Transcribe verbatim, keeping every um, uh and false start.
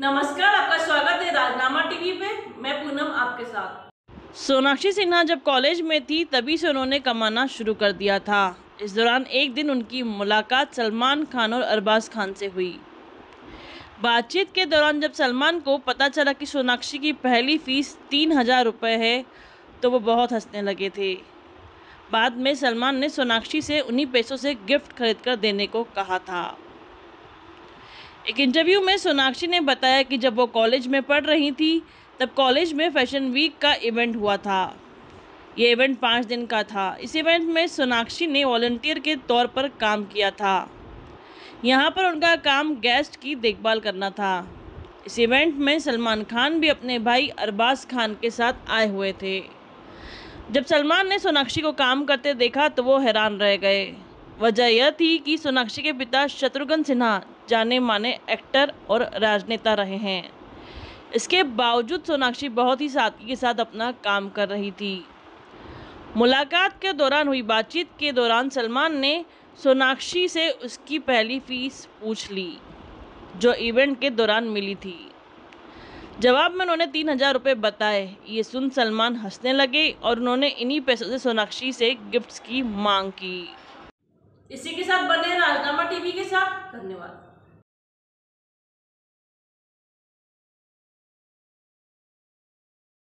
नमस्कार, आपका स्वागत है राज़्नामा टीवी पे। मैं पूनम आपके साथ। सोनाक्षी सिन्हा जब कॉलेज में थी तभी से उन्होंने कमाना शुरू कर दिया था। इस दौरान एक दिन उनकी मुलाकात सलमान खान और अरबाज खान से हुई। बातचीत के दौरान जब सलमान को पता चला कि सोनाक्षी की पहली फीस तीन हज़ार रुपये है तो वो बहुत हंसने लगे थे। बाद में सलमान ने सोनाक्षी से उन्हीं पैसों से गिफ्ट खरीद कर देने को कहा था। एक इंटरव्यू में सोनाक्षी ने बताया कि जब वो कॉलेज में पढ़ रही थी तब कॉलेज में फैशन वीक का इवेंट हुआ था। ये इवेंट पाँच दिन का था। इस इवेंट में सोनाक्षी ने वॉलंटियर के तौर पर काम किया था। यहाँ पर उनका काम गेस्ट की देखभाल करना था। इस इवेंट में सलमान खान भी अपने भाई अरबाज खान के साथ आए हुए थे। जब सलमान ने सोनाक्षी को काम करते देखा तो वो हैरान रह गए। वजह यह थी कि सोनाक्षी के पिता शत्रुघ्न सिन्हा जाने माने एक्टर और राजनेता रहे हैं। इसके बावजूद सोनाक्षी बहुत ही सादगी के साथ अपना काम कर रही थी। मुलाकात के दौरान हुई बातचीत के दौरान सलमान ने सोनाक्षी से उसकी पहली फीस पूछ ली जो इवेंट के दौरान मिली थी। जवाब में उन्होंने तीन हज़ार रुपये बताए। ये सुन सलमान हंसने लगे और उन्होंने इन्हीं पैसों से सोनाक्षी से गिफ्ट्स की मांग की। इसी के साथ बने राज़्नामा टीवी के साथ। धन्यवाद।